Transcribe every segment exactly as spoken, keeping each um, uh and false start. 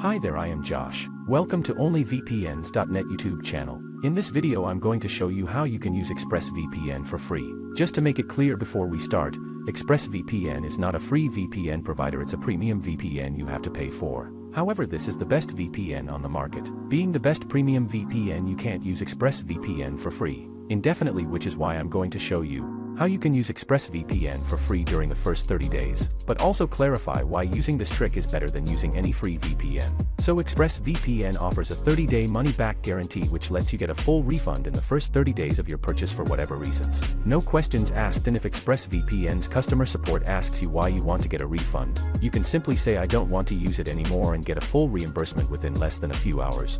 Hi there, I am Josh. Welcome to Only V P Ns dot net YouTube channel. In this video I'm going to show you how you can use ExpressVPN for free. Just to make it clear before we start, ExpressVPN is not a free V P N provider, it's a premium V P N you have to pay for. However, this is the best V P N on the market. Being the best premium V P N, you can't use ExpressVPN for free indefinitely, which is why I'm going to show you how you can use ExpressVPN for free during the first thirty days, but also clarify why using this trick is better than using any free V P N. So ExpressVPN offers a thirty-day money-back guarantee which lets you get a full refund in the first thirty days of your purchase for whatever reasons. No questions asked, and if ExpressVPN's customer support asks you why you want to get a refund, you can simply say I don't want to use it anymore and get a full reimbursement within less than a few hours.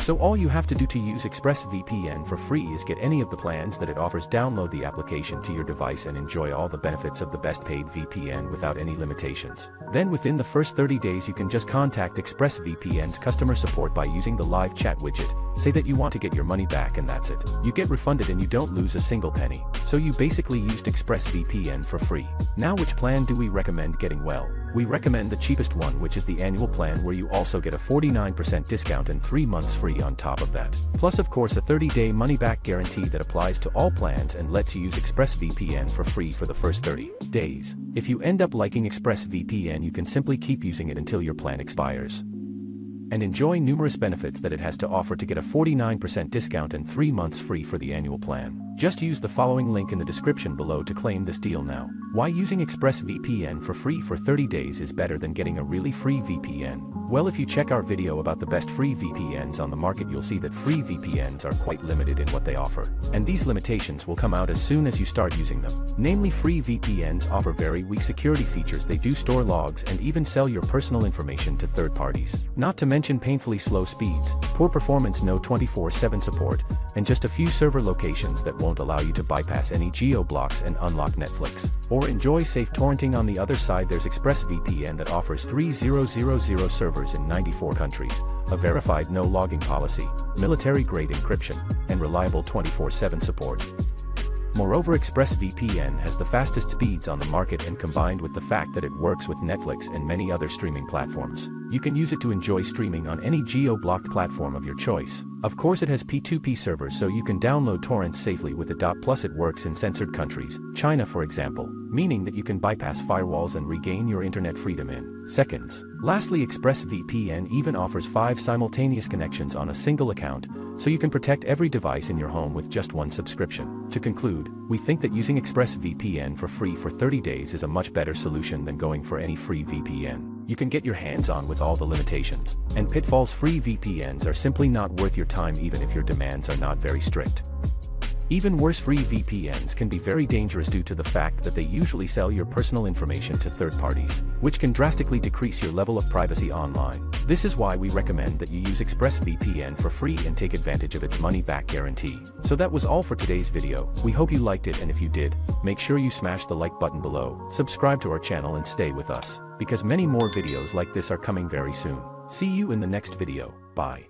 So all you have to do to use ExpressVPN for free is get any of the plans that it offers, download the application to your device and enjoy all the benefits of the best paid V P N without any limitations. Then within the first thirty days you can just contact ExpressVPN's customer support by using the live chat widget, say that you want to get your money back, and that's it. You get refunded and you don't lose a single penny. So you basically used ExpressVPN for free. Now which plan do we recommend getting? Well, we recommend the cheapest one, which is the annual plan where you also get a forty-nine percent discount and three months free on top of that. Plus of course a thirty-day money-back guarantee that applies to all plans and lets you use ExpressVPN for free for the first thirty days. If you end up liking ExpressVPN, you can simply keep using it until your plan expires and enjoy numerous benefits that it has to offer to get a forty-nine percent discount and three months free for the annual plan. Just use the following link in the description below to claim this deal now. Why using ExpressVPN for free for thirty days is better than getting a really free V P N? Well, if you check our video about the best free V P Ns on the market, you'll see that free V P Ns are quite limited in what they offer, and these limitations will come out as soon as you start using them. Namely, free V P Ns offer very weak security features, they do store logs and even sell your personal information to third parties. Not to mention painfully slow speeds, poor performance, no twenty-four seven support, and just a few server locations that won't allow you to bypass any geo-blocks and unlock Netflix or enjoy safe torrenting. On the other side, there's ExpressVPN that offers three thousand servers in ninety-four countries, a verified no-logging policy, military-grade encryption, and reliable twenty-four seven support. Moreover, ExpressVPN has the fastest speeds on the market, and combined with the fact that it works with Netflix and many other streaming platforms, you can use it to enjoy streaming on any geo-blocked platform of your choice. Of course, it has P two P servers so you can download torrents safely with it. Plus it works in censored countries, China for example, meaning that you can bypass firewalls and regain your internet freedom in seconds. Lastly, ExpressVPN even offers five simultaneous connections on a single account, so you can protect every device in your home with just one subscription. To conclude, we think that using ExpressVPN for free for thirty days is a much better solution than going for any free V P N. You can get your hands on with all the limitations and pitfalls. Free V P Ns are simply not worth your time even if your demands are not very strict. Even worse, free V P Ns can be very dangerous due to the fact that they usually sell your personal information to third parties, which can drastically decrease your level of privacy online. This is why we recommend that you use ExpressVPN for free and take advantage of its money-back guarantee. So that was all for today's video. We hope you liked it, and if you did, make sure you smash the like button below, subscribe to our channel and stay with us, because many more videos like this are coming very soon. See you in the next video. Bye.